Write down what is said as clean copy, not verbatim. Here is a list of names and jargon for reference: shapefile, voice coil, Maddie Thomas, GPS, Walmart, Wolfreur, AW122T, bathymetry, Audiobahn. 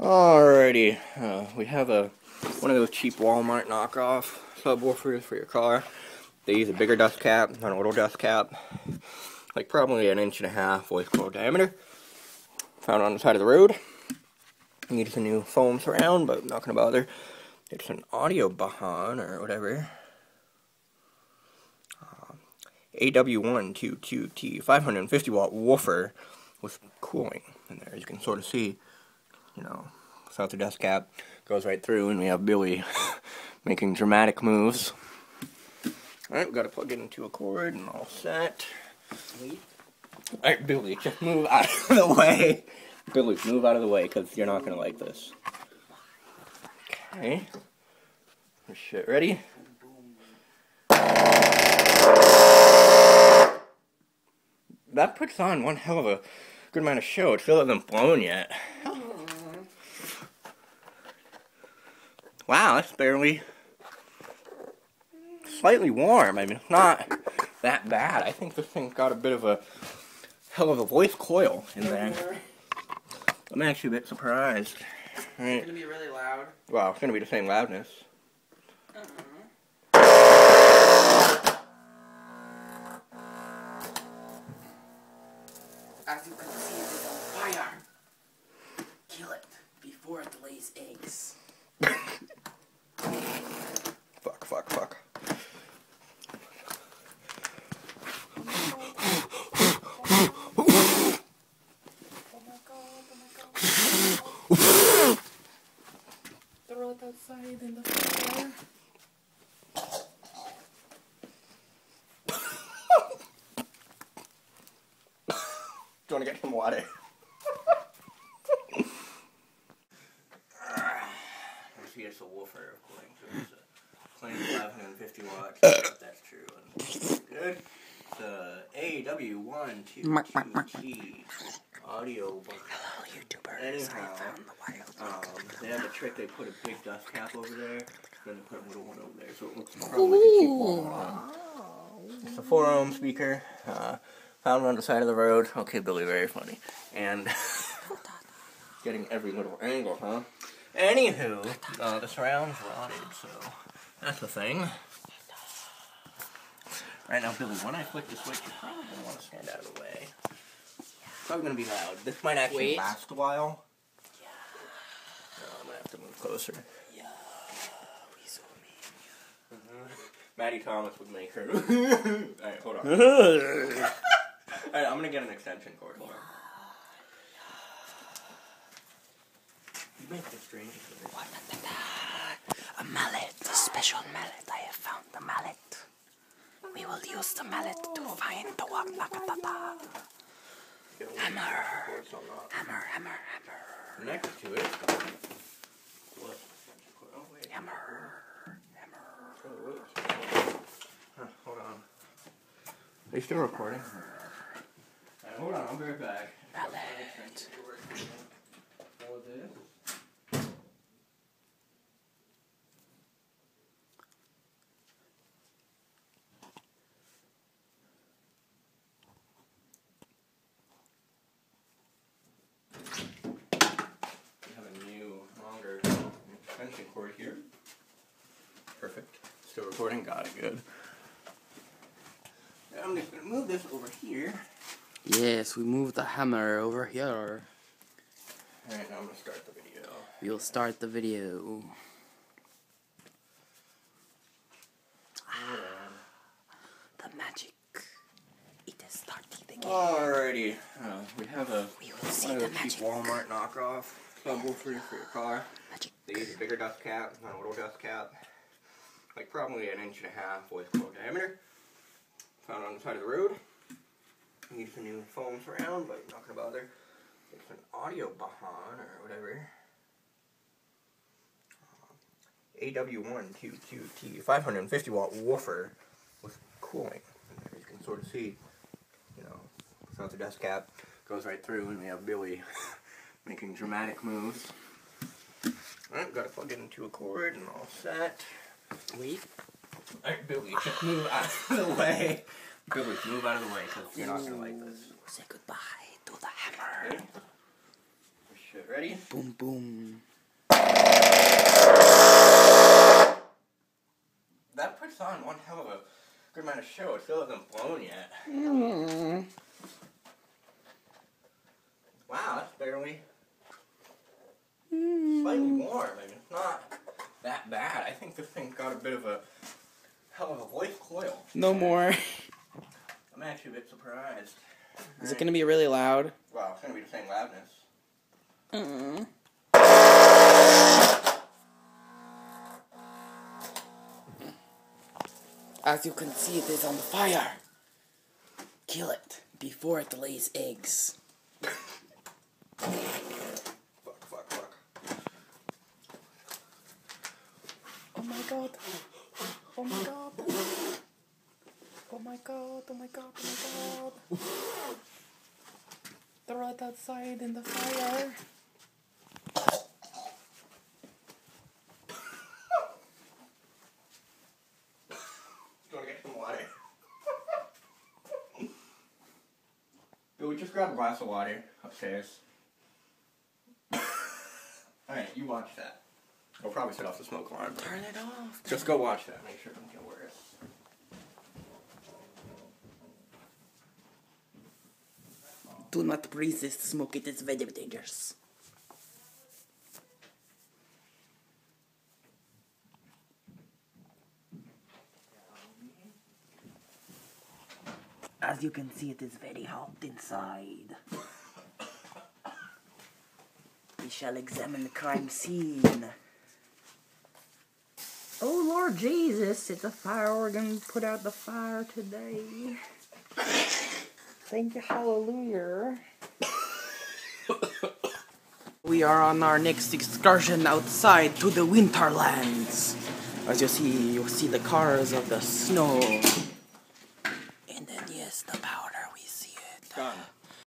Alrighty, we have one of those cheap Walmart knockoff subwoofers for your car. They use a bigger dust cap, an little dust cap, like probably 1.5 inch voice coil diameter. Found on the side of the road. Needs a new foam surround, but I'm not gonna bother. It's an Audiobahn or whatever. AW122T 550-watt woofer with cooling in there. You can sort of see. You know, without the dust cap, goes right through, and we have Billy making dramatic moves. Alright, we gotta plug it into a cord and all set. Alright, Billy, just move out of the way. Billy, move out of the way, because you're not gonna like this. Okay. This shit ready? That puts on one hell of a good amount of show. It still hasn't blown yet. Wow, that's barely, slightly warm. I mean, it's not that bad. I think this thing's got a bit of a hell of a voice coil in there. I'm actually a bit surprised. Right. It's gonna be really loud. Wow, it's gonna be the same loudness. As you can see, it is on fire. Kill it before it lays eggs. Fuck. Oh my god. Throw it outside in the fire. Do you want to get some water? It's a Wolfreur, according to it. Claim 550 watts, if that's true. And good. The AW122T audio book. Hello, YouTubers. Anyhow, I found the wild they have a trick. They put a big dust cap over there, then they put a little one over there, so it looks probably like a cheap one. It's a 4-ohm speaker. Found on the side of the road. Okay, Billy, very funny. And getting every little angle, huh? Anywho, the surround's rotted, so that's the thing. Right now, Billy, when I flick the switch, you probably don't want to stand out of the way. It's probably going to be loud. This might actually last a while. Yeah. No, I'm going to have to move closer. Yeah, we so mean. Maddie Thomas would make her. Alright, hold on. Alright, I'm going to get an extension cord. Hold on. Make the strange a mallet, a special mallet. I have found the mallet. We will use the mallet to find the waknakatata. Hammer. Connected to it. Hammer. Huh, hold on. Are you still recording? Right, hold on, I'll be right back. Mallet. Cord here. Perfect. Still recording? Got it. Good. Now I'm just going to move this over here. Yes, we moved the hammer over here. Alright, now I'm going to start the video. We'll start the video. The magic. It has started again. Alrighty. We have a one of the cheap Walmart knockoff subwoofer for your car. Magic. They use a bigger dust cap, not a little dust cap, like probably 1.5 inch voice coil diameter. Found on the side of the road. Needs a new foam surround, but I'm not gonna bother. It's an Audiobahn or whatever. AW122T 550-watt woofer with cooling. You can sort of see, you know, without the dust cap, goes right through, and we have Billy making dramatic moves. Alright, gotta plug it into a cord and all set. Alright, Billy, just move out of the way. Billy, move out of the way, because you're not gonna like this. Say goodbye to the hammer. Okay. to it. Ready? Boom, boom. That puts on one hell of a good amount of show. It still hasn't blown yet. Mm. Wow, that's barely... slightly warm. I mean, it's not that bad. I think this thing got a bit of a hell of a voice coil. No more. I'm actually a bit surprised. Is it going to be really loud? Well, it's going to be the same loudness. Mm-mm. As you can see, it is on fire. Kill it before it lays eggs. Fuck. Oh my god. They're right outside in the fire. Go get some water. Dude, we just grabbed a glass of water upstairs. Alright, you watch that. I'll probably set off the smoke alarm. Turn it off. Just go watch that. Make sure it doesn't get worse. Do not breathe this smoke, it is very dangerous. As you can see, it is very hot inside. We shall examine the crime scene. Oh Lord Jesus, it's a fire organ put out the fire today. Thank you, hallelujah. We are on our next excursion outside to the Winterlands. As you see, you'll see the cars of the snow. And then yes, the powder, we see it. Done.